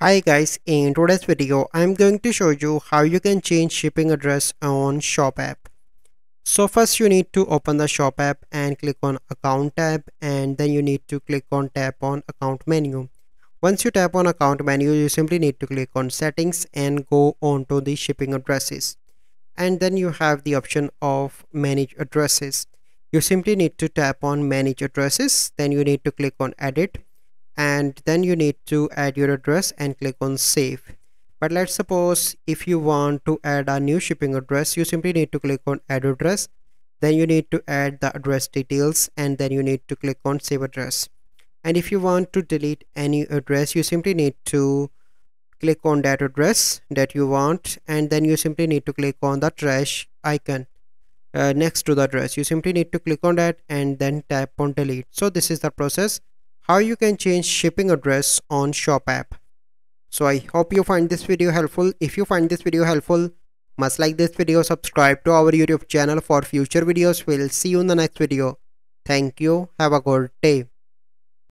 Hi guys, in today's video I am going to show you how you can change shipping address on Shop App. So first you need to open the Shop App and click on Account tab, and then you need to click on tap on Account menu. Once you tap on Account menu, you simply need to click on Settings and go on to the shipping addresses, and then you have the option of Manage Addresses. You simply need to tap on Manage Addresses, then you need to click on Edit, and then you need to add your address and click on Save. But let's suppose if you want to add a new shipping address, you simply need to click on Add Address, then you need to add the address details, and then you need to click on Save Address. And if you want to delete any address, you simply need to click on that address that you want, and then you simply need to click on the trash icon next to the address. You simply need to click on that and then tap on Delete. So this is the process how you can change shipping address on Shop App. So I hope you find this video helpful. If you find this video helpful, must like this video, subscribe to our YouTube channel for future videos. We'll see you in the next video. Thank you. Have a good day.